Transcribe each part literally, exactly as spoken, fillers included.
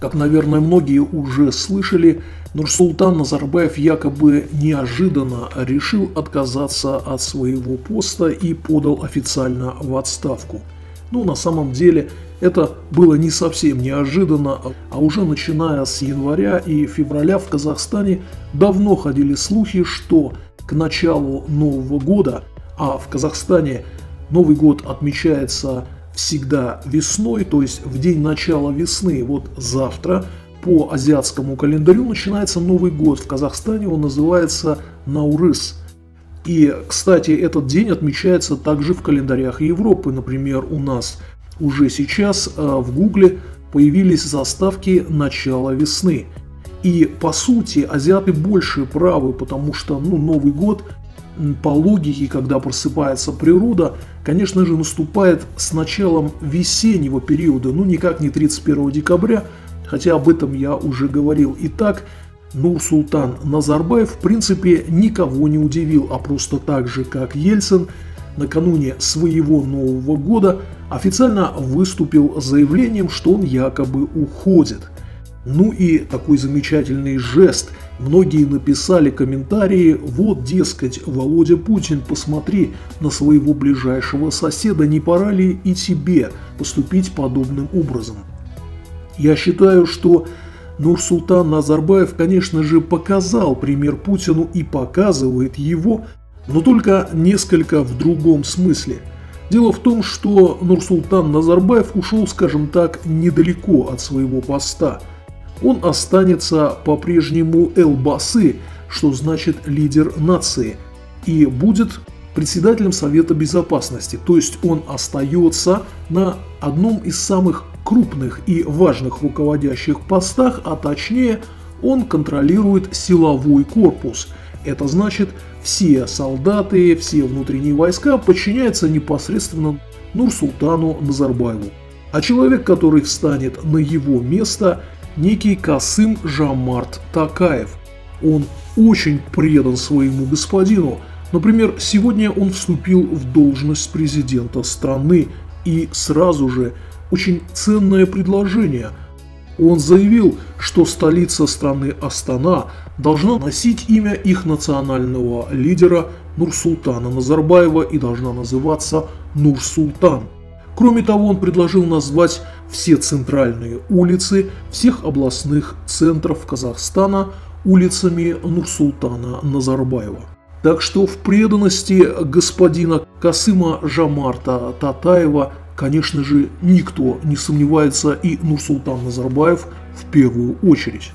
Как, наверное, многие уже слышали, Нурсултан Назарбаев якобы неожиданно решил отказаться от своего поста и подал официально в отставку. Но на самом деле это было не совсем неожиданно, а уже начиная с января и февраля в Казахстане давно ходили слухи, что к началу Нового года, а в Казахстане Новый год отмечается всегда весной, то есть в день начала весны, вот завтра, по азиатскому календарю начинается Новый год. В Казахстане он называется Наурыс. И, кстати, этот день отмечается также в календарях Европы. Например, у нас уже сейчас в Гугле появились заставки начала весны. И, по сути, азиаты больше правы, потому что ну, Новый год по логике, когда просыпается природа, конечно же, наступает с началом весеннего периода, ну никак не тридцать первого декабря, хотя об этом я уже говорил. Итак, Нурсултан Назарбаев, в принципе, никого не удивил, а просто так же, как Ельцин, накануне своего Нового года официально выступил с заявлением, что он якобы уходит. Ну и такой замечательный жест. Многие написали комментарии: вот, дескать, Володя Путин, посмотри на своего ближайшего соседа, не пора ли и тебе поступить подобным образом? Я считаю, что Нурсултан Назарбаев, конечно же, показал пример Путину и показывает его, но только несколько в другом смысле. Дело в том, что Нурсултан Назарбаев ушел, скажем так, недалеко от своего поста. Он останется по-прежнему Элбасы, что значит лидер нации, и будет председателем Совета Безопасности. То есть он остается на одном из самых крупных и важных руководящих постах, а точнее он контролирует силовой корпус. Это значит, все солдаты, все внутренние войска подчиняются непосредственно Нурсултану Назарбаеву. А человек, который встанет на его место, некий Касым Жамарт Татаев. Он очень предан своему господину. Например, сегодня он вступил в должность президента страны, и сразу же очень ценное предложение. Он заявил, что столица страны Астана должна носить имя их национального лидера Нурсултана Назарбаева и должна называться Нурсултан. Кроме того, он предложил назвать все центральные улицы всех областных центров Казахстана улицами Нурсултана Назарбаева. Так что в преданности господина Касыма Жомарта Татаева, конечно же, никто не сомневается, и Нурсултан Назарбаев в первую очередь.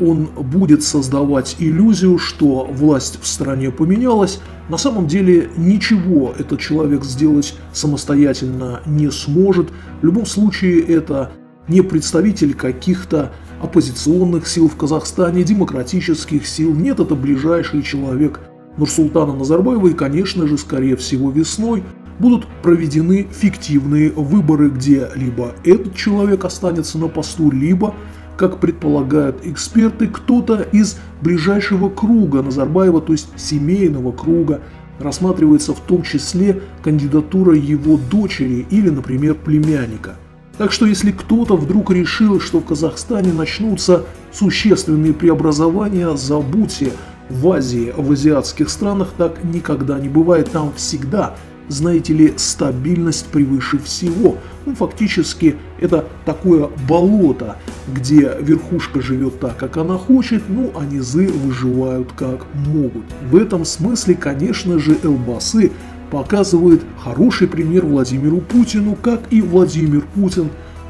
Он будет создавать иллюзию, что власть в стране поменялась. На самом деле ничего этот человек сделать самостоятельно не сможет. В любом случае это не представитель каких-то оппозиционных сил в Казахстане, демократических сил. Нет, это ближайший человек Нурсултана Назарбаева. И, конечно же, скорее всего, весной будут проведены фиктивные выборы, где либо этот человек останется на посту, либо, как предполагают эксперты, кто-то из ближайшего круга Назарбаева, то есть семейного круга. Рассматривается в том числе кандидатура его дочери или, например, племянника. Так что если кто-то вдруг решил, что в Казахстане начнутся существенные преобразования, забудьте, в Азии, в азиатских странах так никогда не бывает. Там всегда, знаете ли, стабильность превыше всего. Ну, фактически это такое болото, где верхушка живет так, как она хочет, ну а низы выживают как могут. В этом смысле, конечно же, Элбасы показывает хороший пример Владимиру Путину, как и Владимир Путин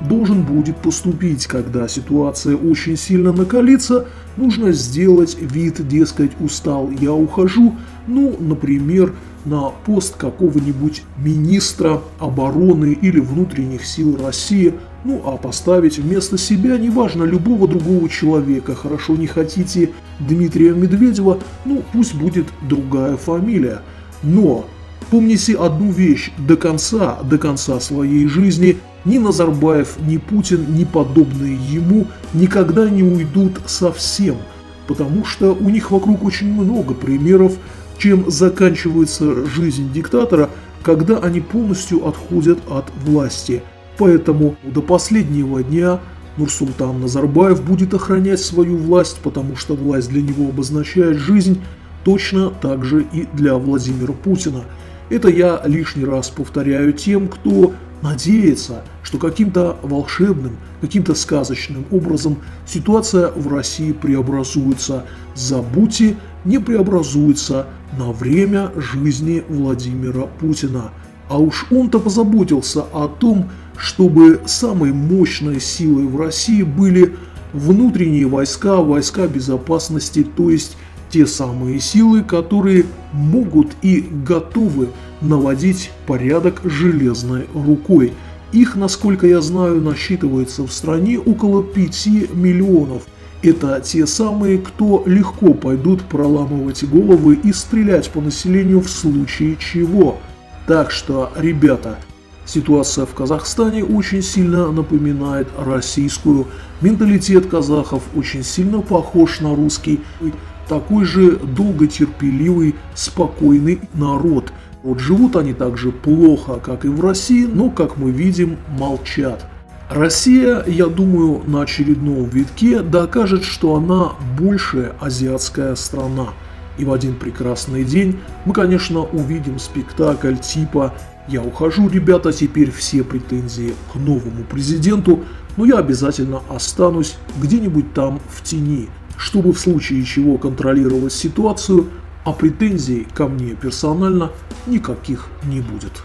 должен будет поступить, когда ситуация очень сильно накалится. Нужно сделать вид, дескать, устал, я ухожу, ну, например, на пост какого-нибудь министра обороны или внутренних сил России, ну, а поставить вместо себя, неважно, любого другого человека. Хорошо, не хотите Дмитрия Медведева, ну, пусть будет другая фамилия. Но помните одну вещь: до конца, до конца своей жизни ни Назарбаев, ни Путин, ни подобные ему никогда не уйдут совсем, потому что у них вокруг очень много примеров, чем заканчивается жизнь диктатора, когда они полностью отходят от власти. Поэтому до последнего дня Нурсултан Назарбаев будет охранять свою власть, потому что власть для него обозначает жизнь, точно так же и для Владимира Путина. Это я лишний раз повторяю тем, кто надеется, что каким-то волшебным, каким-то сказочным образом ситуация в России преобразуется. Забудьте, не преобразуется на время жизни Владимира Путина. А уж он-то позаботился о том, чтобы самой мощной силой в России были внутренние войска, войска безопасности, то есть те самые силы, которые могут и готовы наводить порядок железной рукой. Их, насколько я знаю, насчитывается в стране около пяти миллионов. Это те самые, кто легко пойдут проламывать головы и стрелять по населению в случае чего. Так что, ребята, ситуация в Казахстане очень сильно напоминает российскую. Менталитет казахов очень сильно похож на русский. Такой же долготерпеливый, спокойный народ. Вот живут они так же плохо, как и в России, но, как мы видим, молчат. Россия, я думаю, на очередном витке докажет, что она большая азиатская страна. И в один прекрасный день мы, конечно, увидим спектакль типа «Я ухожу, ребята, теперь все претензии к новому президенту, но я обязательно останусь где-нибудь там в тени», чтобы в случае чего контролировать ситуацию, а претензий ко мне персонально никаких не будет.